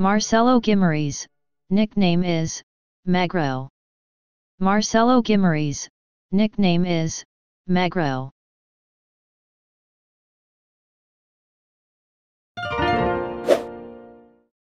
Marcelo Guimaraes, nickname is Magro. Marcelo Guimaraes, nickname is Magro.